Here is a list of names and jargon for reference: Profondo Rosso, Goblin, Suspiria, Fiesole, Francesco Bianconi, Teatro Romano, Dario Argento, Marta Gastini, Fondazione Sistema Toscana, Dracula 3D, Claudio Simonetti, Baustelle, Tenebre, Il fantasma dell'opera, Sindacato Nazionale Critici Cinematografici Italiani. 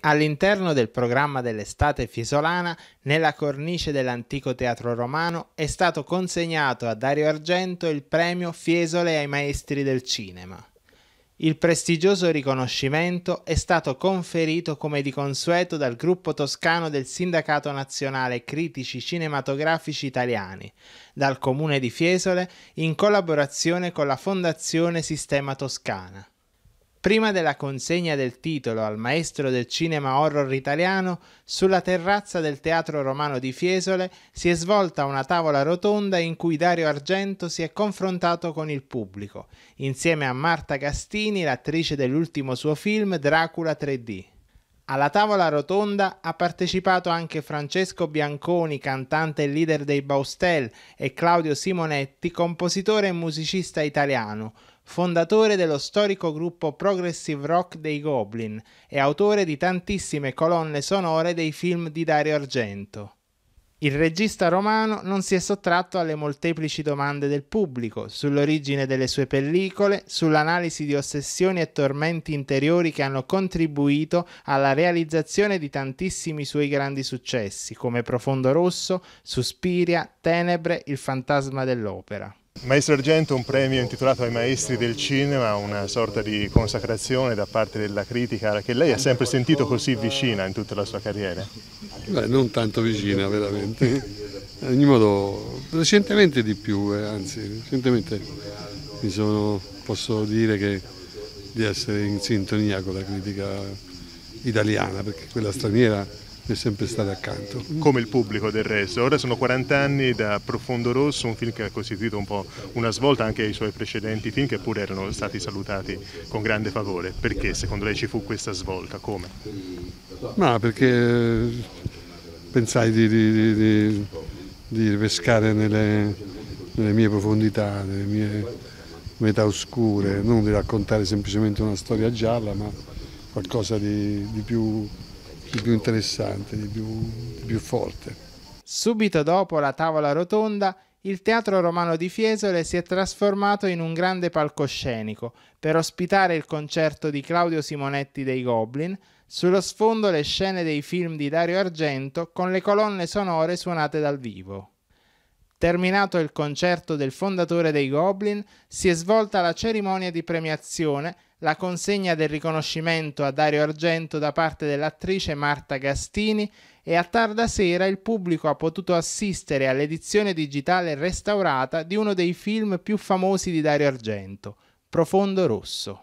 All'interno del programma dell'estate fiesolana, nella cornice dell'antico teatro romano, è stato consegnato a Dario Argento il premio Fiesole ai maestri del cinema. Il prestigioso riconoscimento è stato conferito come di consueto dal gruppo toscano del Sindacato Nazionale Critici Cinematografici Italiani, dal comune di Fiesole in collaborazione con la Fondazione Sistema Toscana. Prima della consegna del titolo al maestro del cinema horror italiano, sulla terrazza del Teatro Romano di Fiesole si è svolta una tavola rotonda in cui Dario Argento si è confrontato con il pubblico, insieme a Marta Gastini, l'attrice dell'ultimo suo film Dracula 3D. Alla tavola rotonda ha partecipato anche Francesco Bianconi, cantante e leader dei Baustelle, e Claudio Simonetti, compositore e musicista italiano, fondatore dello storico gruppo progressive rock dei Goblin e autore di tantissime colonne sonore dei film di Dario Argento. Il regista romano non si è sottratto alle molteplici domande del pubblico sull'origine delle sue pellicole, sull'analisi di ossessioni e tormenti interiori che hanno contribuito alla realizzazione di tantissimi suoi grandi successi, come Profondo Rosso, Suspiria, Tenebre, Il fantasma dell'opera. Maestro Argento, un premio intitolato ai maestri del cinema, una sorta di consacrazione da parte della critica che lei ha sempre sentito così vicina in tutta la sua carriera? Beh, non tanto vicina veramente, in ogni modo recentemente di più, anzi recentemente posso dire di essere in sintonia con la critica italiana, perché quella straniera è sempre stato accanto. Come il pubblico del resto. Ora sono 40 anni da Profondo Rosso, un film che ha costituito un po' una svolta anche ai suoi precedenti film, che pure erano stati salutati con grande favore. Perché secondo lei ci fu questa svolta? Come? Ma perché pensai di pescare nelle mie profondità, nelle mie metà oscure, non di raccontare semplicemente una storia gialla, ma qualcosa di più interessante, di più forte. Subito dopo la tavola rotonda, il Teatro Romano di Fiesole si è trasformato in un grande palcoscenico per ospitare il concerto di Claudio Simonetti dei Goblin, sullo sfondo le scene dei film di Dario Argento con le colonne sonore suonate dal vivo. Terminato il concerto del fondatore dei Goblin, si è svolta la cerimonia di premiazione, la consegna del riconoscimento a Dario Argento da parte dell'attrice Marta Gastini, e a tarda sera il pubblico ha potuto assistere all'edizione digitale restaurata di uno dei film più famosi di Dario Argento, Profondo Rosso.